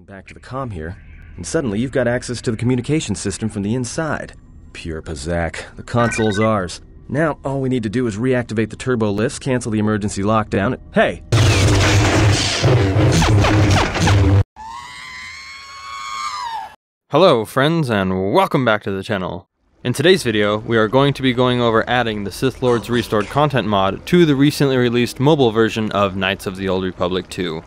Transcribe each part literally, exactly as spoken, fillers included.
Back to the comm here, and suddenly you've got access to the communication system from the inside. Pure pazak. The console's ours. Now all we need to do is reactivate the turbo lifts, cancel the emergency lockdown. Hey! Hello friends, and welcome back to the channel. In today's video, we are going to be going over adding the Sith Lords Restored content mod to the recently released mobile version of Knights of the Old Republic two.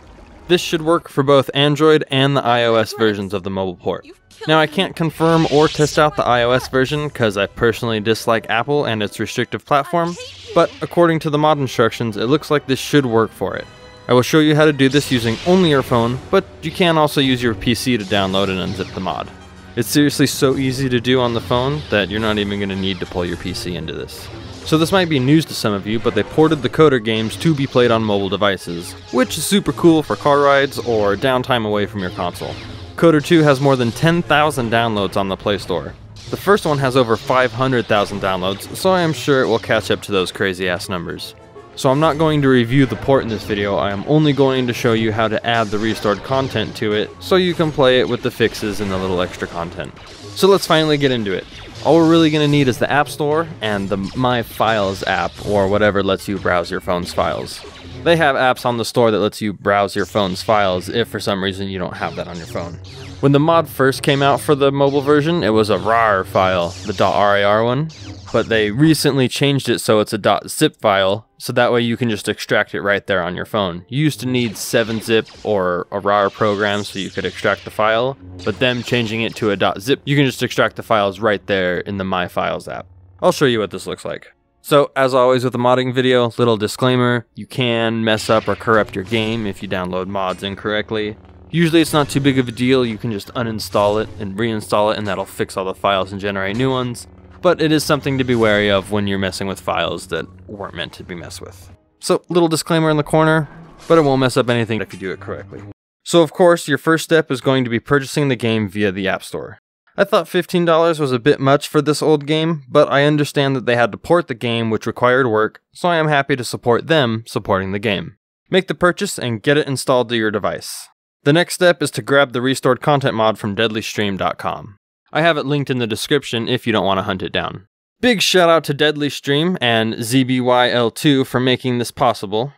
This should work for both Android and the iOS versions of the mobile port. Now, I can't confirm or test out the iOS version because I personally dislike Apple and its restrictive platform, but according to the mod instructions, it looks like this should work for it. I will show you how to do this using only your phone, but you can also use your P C to download and unzip the mod. It's seriously so easy to do on the phone that you're not even going to need to pull your P C into this. So this might be news to some of you, but they ported the Kotor games to be played on mobile devices, which is super cool for car rides or downtime away from your console. Kotor two has more than ten thousand downloads on the Play Store. The first one has over five hundred thousand downloads, so I am sure it will catch up to those crazy ass numbers. So I'm not going to review the port in this video, I am only going to show you how to add the restored content to it, so you can play it with the fixes and the little extra content. So let's finally get into it. All we're really going to need is the App Store and the My Files app, or whatever lets you browse your phone's files. They have apps on the store that lets you browse your phone's files if for some reason you don't have that on your phone. When the mod first came out for the mobile version, it was a R A R file, the .rar one, but they recently changed it so it's a .zip file, so that way you can just extract it right there on your phone. You used to need seven zip or a R A R program so you could extract the file, but them changing it to a .zip, you can just extract the files right there in the My Files app. I'll show you what this looks like. So, as always with the modding video, little disclaimer, you can mess up or corrupt your game if you download mods incorrectly. Usually it's not too big of a deal, you can just uninstall it and reinstall it and that'll fix all the files and generate new ones. But it is something to be wary of when you're messing with files that weren't meant to be messed with. So, little disclaimer in the corner, but it won't mess up anything if you do it correctly. So of course, your first step is going to be purchasing the game via the App Store. I thought fifteen dollars was a bit much for this old game, but I understand that they had to port the game, which required work, so I am happy to support them supporting the game. Make the purchase and get it installed to your device. The next step is to grab the restored content mod from deadly stream dot com. I have it linked in the description if you don't want to hunt it down. Big shout out to DeadlyStream and Z B Y L two for making this possible.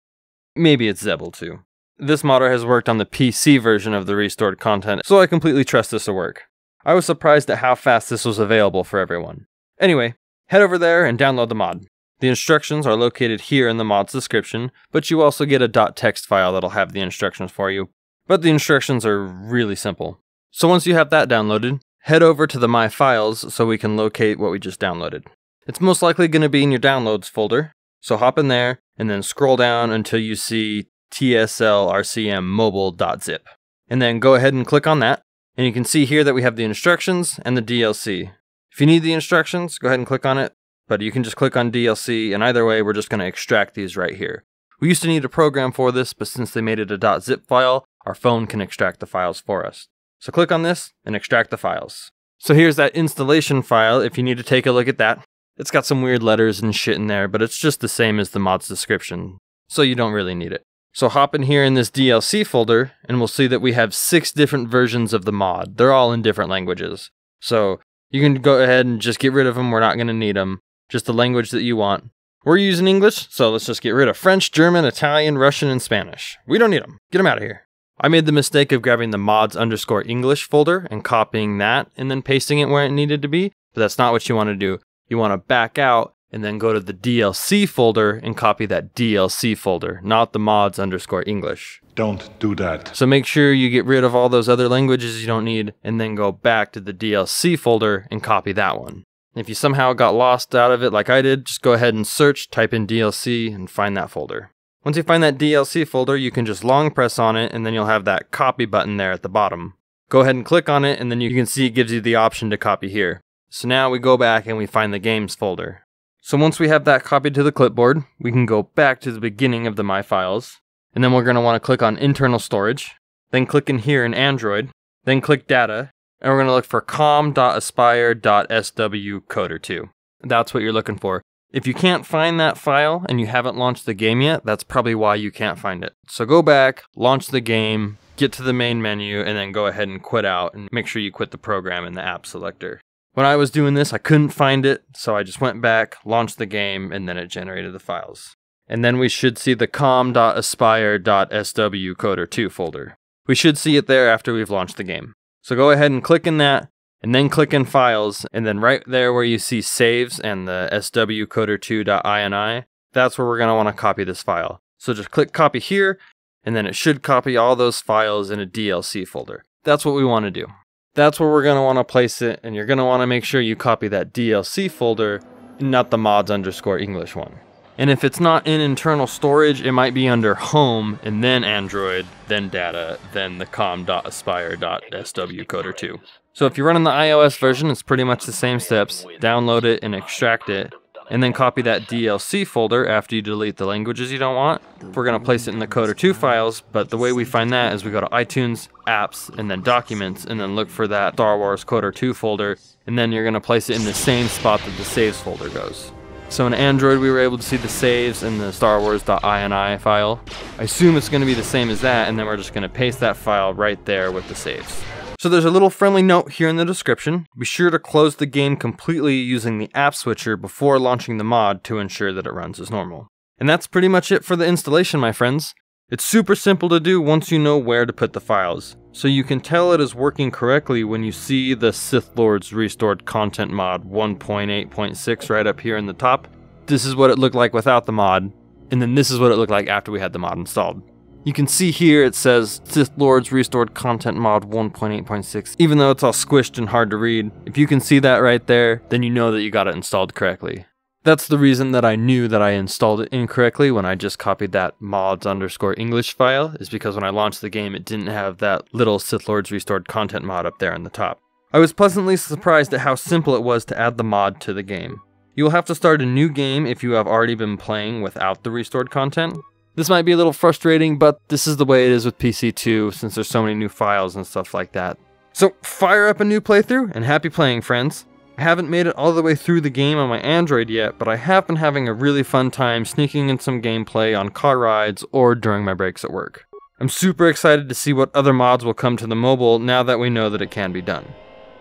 Maybe it's Z B Y L two. This modder has worked on the P C version of the restored content, so I completely trust this to work. I was surprised at how fast this was available for everyone. Anyway, head over there and download the mod. The instructions are located here in the mod's description, but you also get a .text file that'll have the instructions for you. But the instructions are really simple. So once you have that downloaded, head over to the My Files so we can locate what we just downloaded. It's most likely going to be in your Downloads folder, so hop in there and then scroll down until you see T S L R C M mobile.zip. And then go ahead and click on that. And you can see here that we have the instructions and the D L C. If you need the instructions, go ahead and click on it, but you can just click on D L C, and either way, we're just going to extract these right here. We used to need a program for this, but since they made it a .zip file, our phone can extract the files for us. So click on this and extract the files. So here's that installation file if you need to take a look at that. It's got some weird letters and shit in there, but it's just the same as the mod's description, so you don't really need it. So hop in here in this D L C folder, and we'll see that we have six different versions of the mod. They're all in different languages. So you can go ahead and just get rid of them. We're not going to need them. Just the language that you want. We're using English, so let's just get rid of French, German, Italian, Russian, and Spanish. We don't need them. Get them out of here. I made the mistake of grabbing the mods underscore English folder and copying that and then pasting it where it needed to be, but that's not what you want to do. You want to back out and then go to the D L C folder and copy that D L C folder, not the mods underscore English. Don't do that. So make sure you get rid of all those other languages you don't need and then go back to the D L C folder and copy that one. If you somehow got lost out of it like I did, just go ahead and search, type in D L C and find that folder. Once you find that D L C folder, you can just long press on it and then you'll have that copy button there at the bottom. Go ahead and click on it and then you can see it gives you the option to copy here. So now we go back and we find the games folder. So once we have that copied to the clipboard, we can go back to the beginning of the My Files, and then we're going to want to click on Internal Storage, then click in here in Android, then click Data, and we're going to look for com dot aspyr dot S W kotor two. That's what you're looking for. If you can't find that file and you haven't launched the game yet, that's probably why you can't find it. So go back, launch the game, get to the main menu, and then go ahead and quit out, and make sure you quit the program in the app selector. When I was doing this, I couldn't find it, so I just went back, launched the game, and then it generated the files. And then we should see the com dot aspyr dot S W Kotor two folder. We should see it there after we've launched the game. So go ahead and click in that, and then click in Files, and then right there where you see Saves and the S W Kotor two dot I N I, that's where we're going to want to copy this file. So just click Copy here, and then it should copy all those files in a D L C folder. That's what we want to do. That's where we're going to want to place it, and you're going to want to make sure you copy that D L C folder, and not the mods underscore English one. And if it's not in internal storage, it might be under Home, and then Android, then Data, then the com dot aspyr dot S W Kotor two. So if you're running the iOS version, it's pretty much the same steps. Download it and extract it, and then copy that D L C folder after you delete the languages you don't want. We're going to place it in the Kotor two files, but the way we find that is we go to iTunes, Apps, and then Documents, and then look for that Star Wars Kotor two folder, and then you're going to place it in the same spot that the Saves folder goes. So in Android, we were able to see the saves in the Star Wars.ini file. I assume it's going to be the same as that, and then we're just going to paste that file right there with the saves. So there's a little friendly note here in the description. Be sure to close the game completely using the app switcher before launching the mod to ensure that it runs as normal. And that's pretty much it for the installation, my friends. It's super simple to do once you know where to put the files, so you can tell it is working correctly when you see the Sith Lords Restored Content mod one point eight point six right up here in the top. This is what it looked like without the mod, and then this is what it looked like after we had the mod installed. You can see here it says Sith Lords Restored Content mod one point eight point six, even though it's all squished and hard to read. If you can see that right there, then you know that you got it installed correctly. That's the reason that I knew that I installed it incorrectly when I just copied that mods underscore English file, is because when I launched the game it didn't have that little Sith Lords Restored Content mod up there in the top. I was pleasantly surprised at how simple it was to add the mod to the game. You will have to start a new game if you have already been playing without the restored content. This might be a little frustrating, but this is the way it is with P C two since there's so many new files and stuff like that. So fire up a new playthrough and happy playing, friends! I haven't made it all the way through the game on my Android yet, but I have been having a really fun time sneaking in some gameplay on car rides or during my breaks at work. I'm super excited to see what other mods will come to the mobile now that we know that it can be done.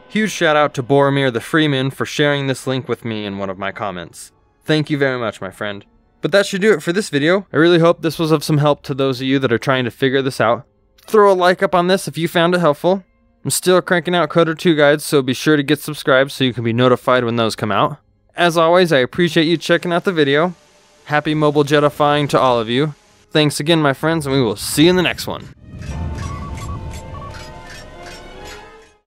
Huge shout out to Boromir the Freeman for sharing this link with me in one of my comments. Thank you very much, my friend. But that should do it for this video. I really hope this was of some help to those of you that are trying to figure this out. Throw a like up on this if you found it helpful. I'm still cranking out Kotor two guides, so be sure to get subscribed so you can be notified when those come out. As always, I appreciate you checking out the video. Happy mobile Jedifying to all of you. Thanks again, my friends, and we will see you in the next one.